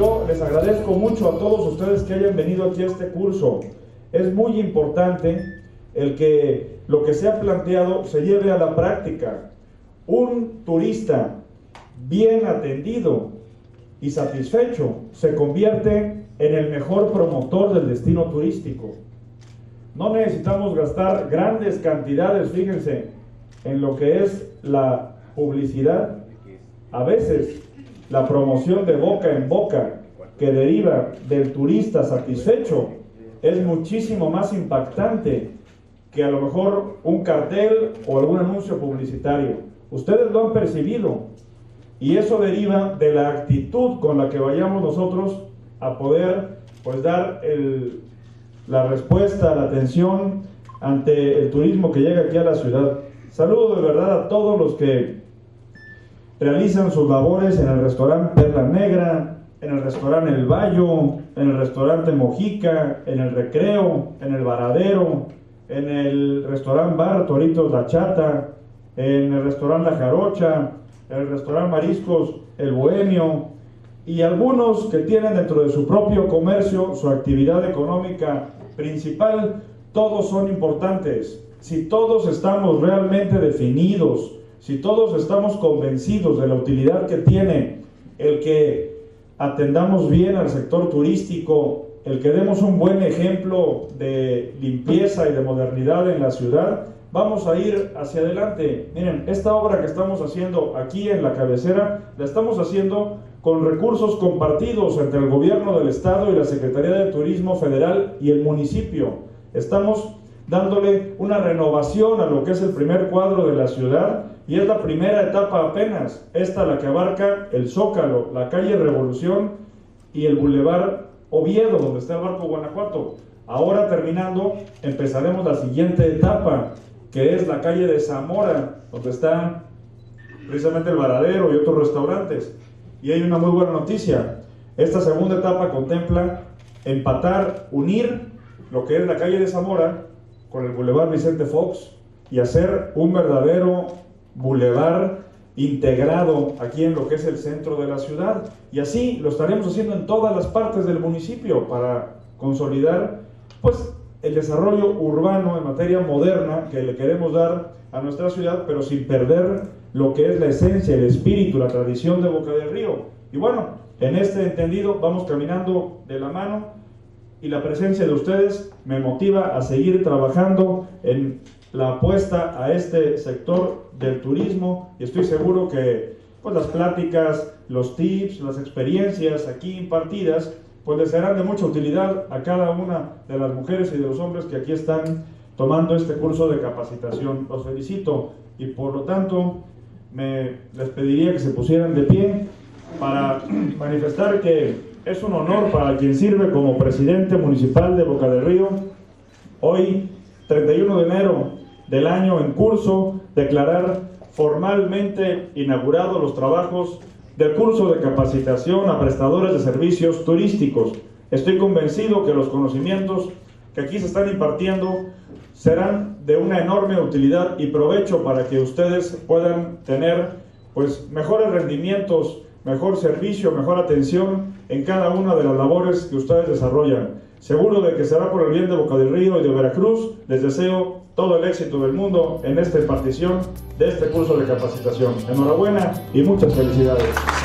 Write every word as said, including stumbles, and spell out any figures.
yo les agradezco mucho a todos ustedes que hayan venido aquí a este curso. Es muy importante el que lo que se ha planteado se lleve a la práctica. Un turista bien atendido y satisfecho se convierte en el mejor promotor del destino turístico. No necesitamos gastar grandes cantidades, fíjense, en lo que es la publicidad. A veces, la promoción de boca en boca, que deriva del turista satisfecho, es muchísimo más impactante que a lo mejor un cartel o algún anuncio publicitario. Ustedes lo han percibido, y eso deriva de la actitud con la que vayamos nosotros a poder, pues, dar el, la respuesta, la atención ante el turismo que llega aquí a la ciudad. Saludo de verdad a todos los que realizan sus labores en el restaurante Perla Negra, en el restaurante El Valle, en el restaurante Mojica, en el Recreo, en el Varadero, en el restaurante Bar Toritos La Chata, en el restaurante La Jarocha, en el restaurante Mariscos El Bohemio, y algunos que tienen dentro de su propio comercio su actividad económica principal. Todos son importantes. Si todos estamos realmente definidos, si todos estamos convencidos de la utilidad que tiene el que atendamos bien al sector turístico, el que demos un buen ejemplo de limpieza y de modernidad en la ciudad, vamos a ir hacia adelante. Miren, esta obra que estamos haciendo aquí en la cabecera, la estamos haciendo con recursos compartidos entre el gobierno del estado y la Secretaría de Turismo Federal y el municipio. Estamos dándole una renovación a lo que es el primer cuadro de la ciudad, y es la primera etapa apenas, esta la que abarca el Zócalo, la calle Revolución y el Boulevard Oviedo, donde está el barco Guanajuato. Ahora, terminando, empezaremos la siguiente etapa, que es la calle de Zamora, donde está precisamente el Varadero y otros restaurantes. Y hay una muy buena noticia: esta segunda etapa contempla empatar, unir lo que es la calle de Zamora con el Boulevard Vicente Fox y hacer un verdadero bulevar integrado aquí en lo que es el centro de la ciudad, y así lo estaremos haciendo en todas las partes del municipio para consolidar, pues, el desarrollo urbano en materia moderna que le queremos dar a nuestra ciudad, pero sin perder lo que es la esencia, el espíritu, la tradición de Boca del Río. Y bueno, en este entendido vamos caminando de la mano, y la presencia de ustedes me motiva a seguir trabajando en la apuesta a este sector del turismo, y estoy seguro que, pues, las pláticas, los tips, las experiencias aquí impartidas, pues les serán de mucha utilidad a cada una de las mujeres y de los hombres que aquí están tomando este curso de capacitación. Los felicito, y por lo tanto me, les pediría que se pusieran de pie para manifestar que es un honor para quien sirve como presidente municipal de Boca del Río, hoy, treinta y uno de enero del año en curso, declarar formalmente inaugurados los trabajos del curso de capacitación a prestadores de servicios turísticos. Estoy convencido que los conocimientos que aquí se están impartiendo serán de una enorme utilidad y provecho para que ustedes puedan tener, pues, mejores rendimientos, mejor servicio, mejor atención en cada una de las labores que ustedes desarrollan. Seguro de que será por el bien de Boca del Río y de Veracruz. Les deseo todo el éxito del mundo en esta impartición de este curso de capacitación. Enhorabuena y muchas felicidades.